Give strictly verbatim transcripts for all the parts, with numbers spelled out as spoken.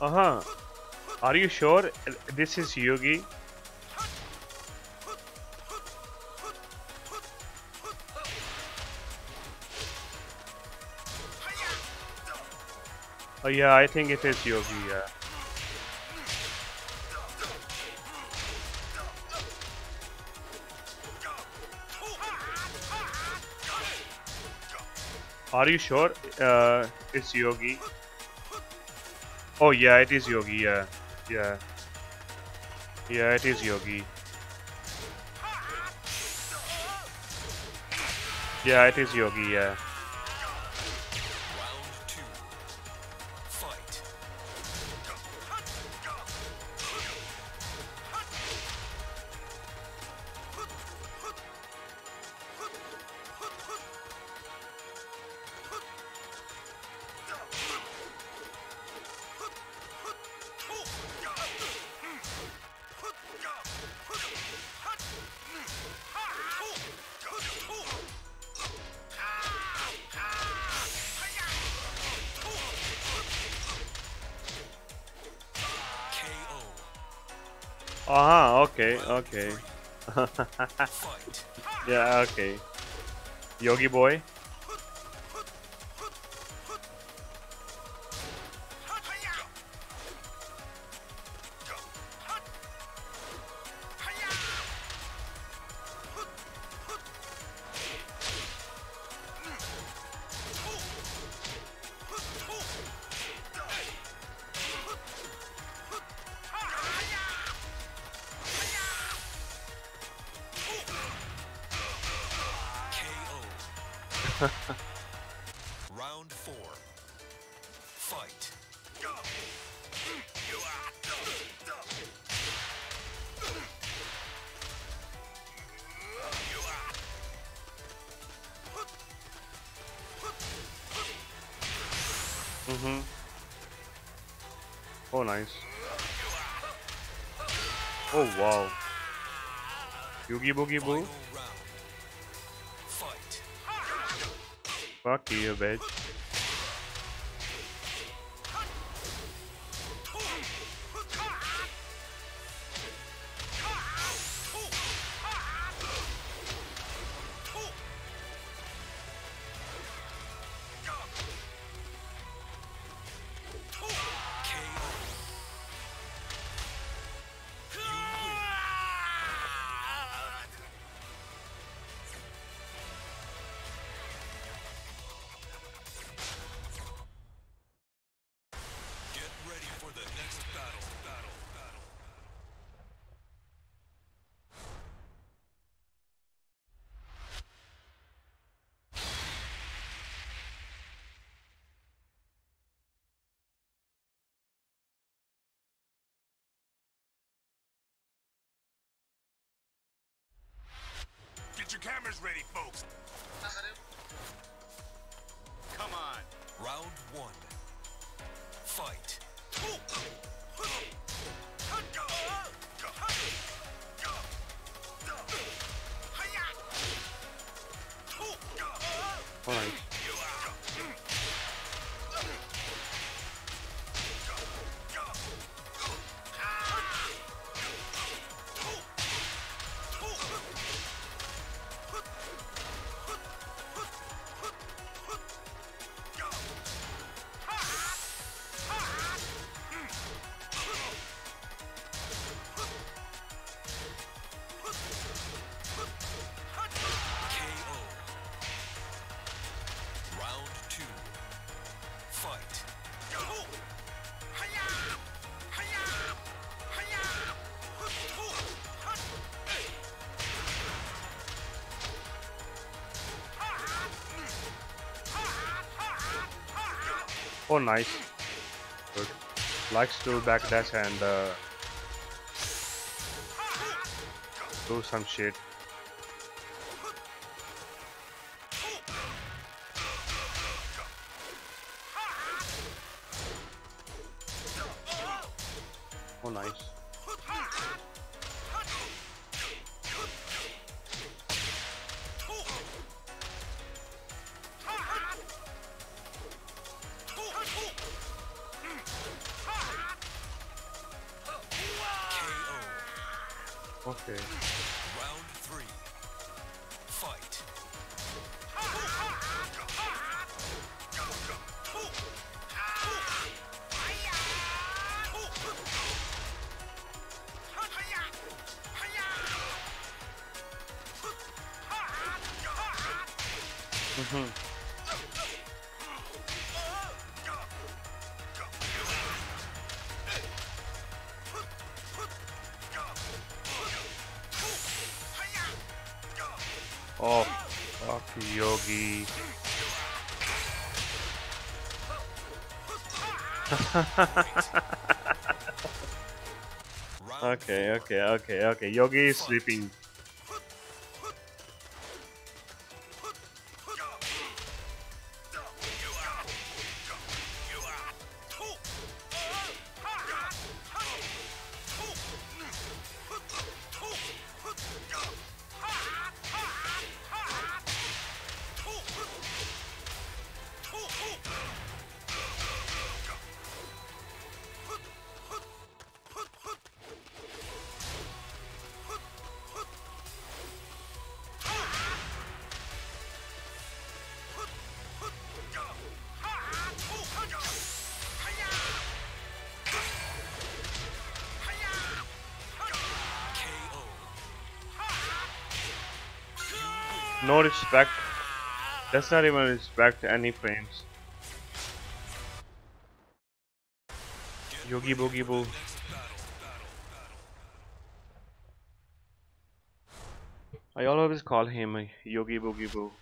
Uh-huh. Are you sure this is Yugi? Oh yeah, I think it is Yugi, yeah. Are you sure uh, it's Yugi? Oh yeah, it is Yugi, yeah. Yeah. Yeah, it is Yugi. Yeah, it is Yugi, yeah. Round two. Fight. Aha, uh-huh, okay, okay. Yeah, okay. Yogi boy. Round four. Fight. Go. Mm-hmm. Oh, nice. Oh, wow. Yugi Boogie Boo. Fuck you, bitch. Get your cameras ready, folks. Come on. Round one. Fight. Fine. Oh, nice. Good. Likes to backdash and uh, do some shit. Oh, nice. Okay. Round three. Fight. Mm-hmm. Oh, fuck Yugi. okay, okay, okay, okay. Yugi is sleeping. No respect. That's not even respect any frames. Yugi Boogie Boo. I always call him Yugi Boogie Boo.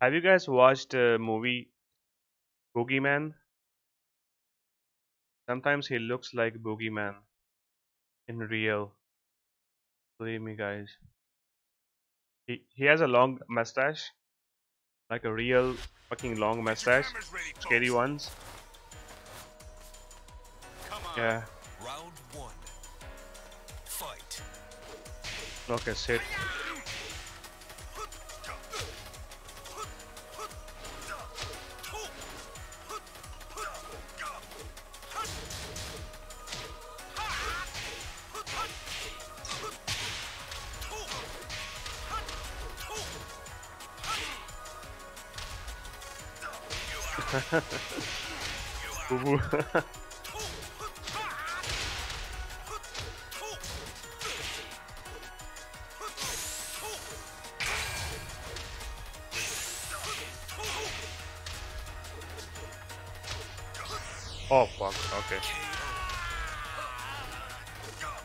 Have you guys watched a movie Boogeyman? Sometimes he looks like Boogeyman in real. Believe me guys, he, he has a long mustache, like a real fucking long mustache, scary ones. Come on. Yeah. Round one. Fight. Okay, sit. Boo-boo. Oh fuck, okay.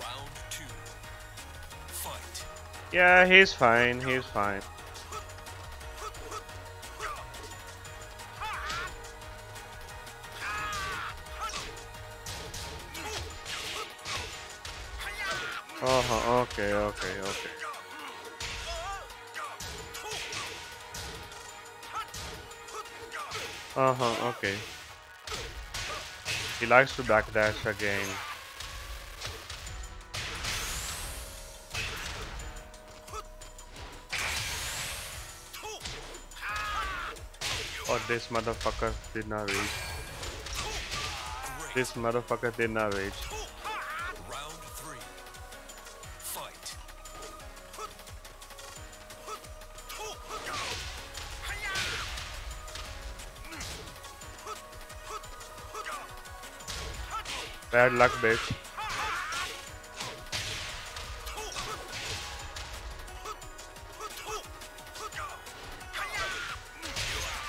Round two. Fight. Yeah, he's fine, he's fine. Uh-huh, okay, okay, okay. Uh-huh, okay. He likes to backdash again. Oh, this motherfucker did not reach. This motherfucker did not reach. Bad luck, bitch.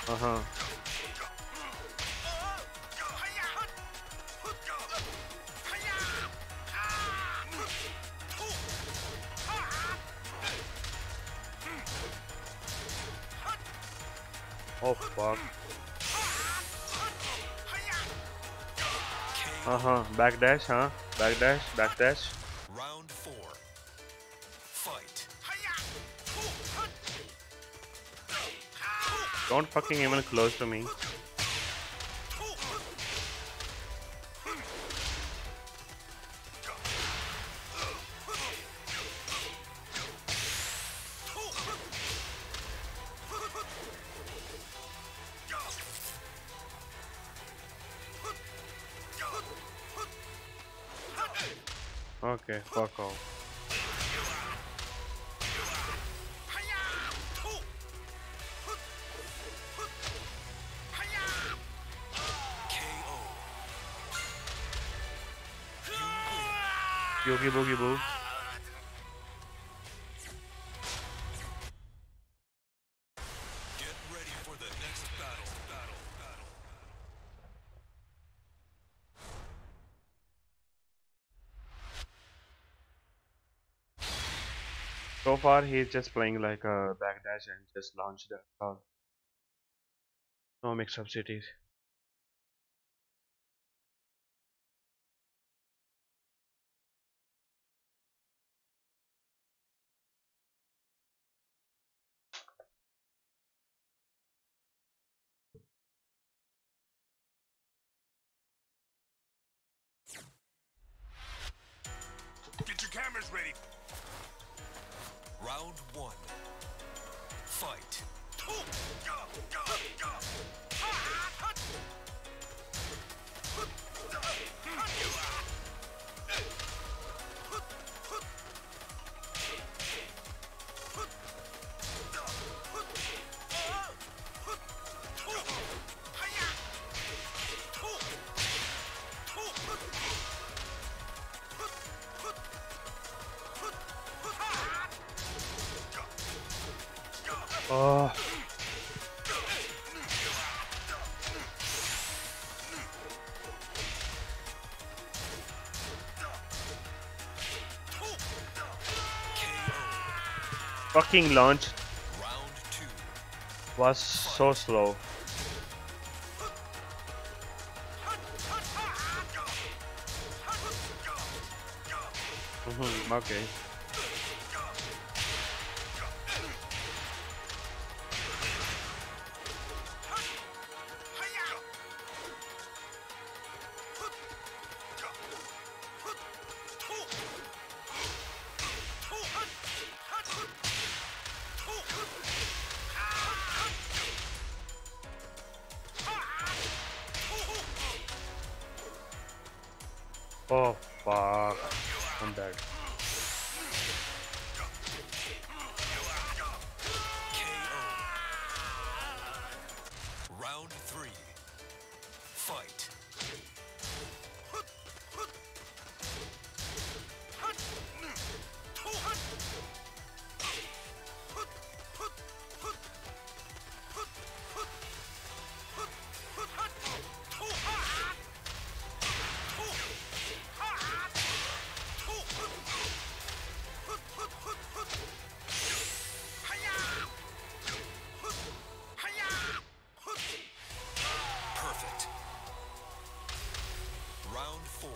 Uh-huh. Oh, fuck. Uh-huh, backdash, huh? Backdash, backdash. Round four. Fight. Don't fucking even close to me. What? Okay, fuck off. Yugi boogie boo. Get ready for the next battle, battle, battle. So far he's just playing like a backdash and just launch the card. No mix up cities. Cameras ready. Round one. Fight. Go, go, go. Oh. Fucking launch was so slow. Mm-hmm, okay. Oh fuck, I'm dead. K O. Round three. Fight. Round four.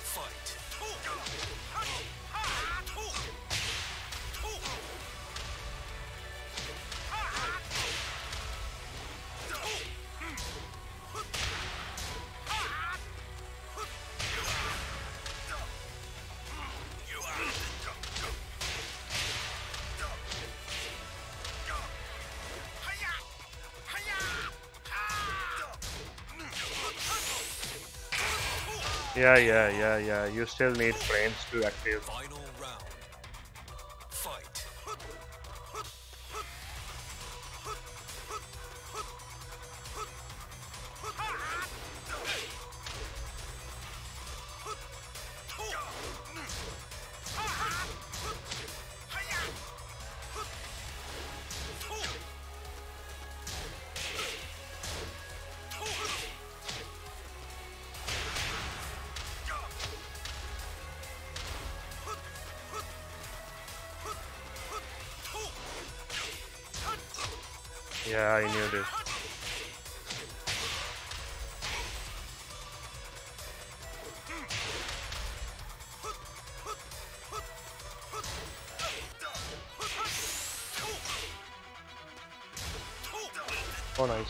Fight. Yeah, yeah, yeah, yeah. You still need frames to activate. Final round. Fight. Yeah, I knew this. Oh, nice.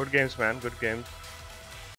Good games, man. Good games.